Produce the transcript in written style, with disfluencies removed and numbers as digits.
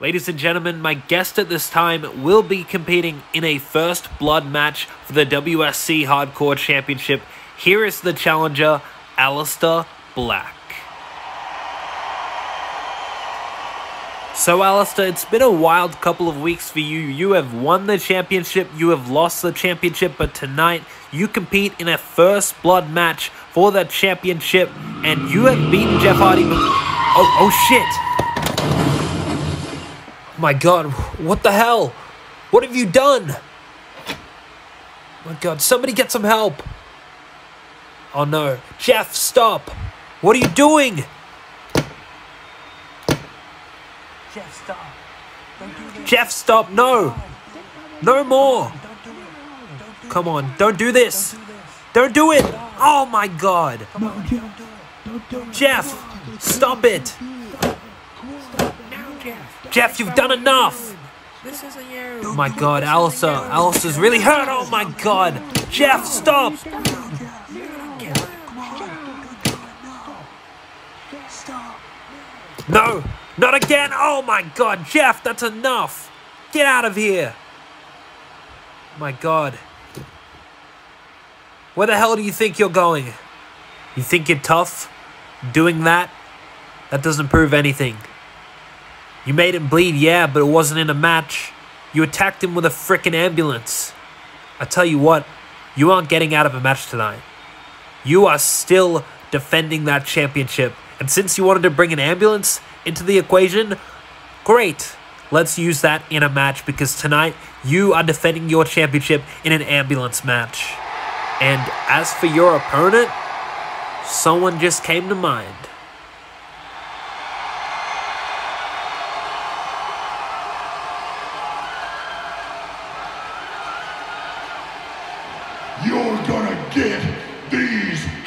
Ladies and gentlemen, my guest at this time will be competing in a first blood match for the WSC Hardcore Championship. Here is the challenger, Aleister Black. So Aleister, it's been a wild couple of weeks for you. You have won the championship, you have lost the championship, but tonight you compete in a first blood match for the championship, and you have beaten Jeff Hardy. Oh shit! My God, what the hell? What have you done? My God, somebody get some help. Oh no. Jeff, stop. What are you doing? Jeff, stop. Don't do this. Jeff, stop. No. No more. Come on, don't do this. Don't do it. Oh my God. Jeff, stop it. Jeff, you've done enough! This isn't you. Oh my God, Aleister. Aleister's really hurt! Oh my God! Jeff, stop! No! Not again! Oh my God, Jeff, that's enough! Get out of here! My God. Where the hell do you think you're going? You think you're tough? Doing that? That doesn't prove anything. You made him bleed, yeah, but it wasn't in a match. You attacked him with a frickin' ambulance. I tell you what, you aren't getting out of a match tonight. You are still defending that championship. And since you wanted to bring an ambulance into the equation, great. Let's use that in a match, because tonight you are defending your championship in an ambulance match. And as for your opponent, someone just came to mind. You're gonna get these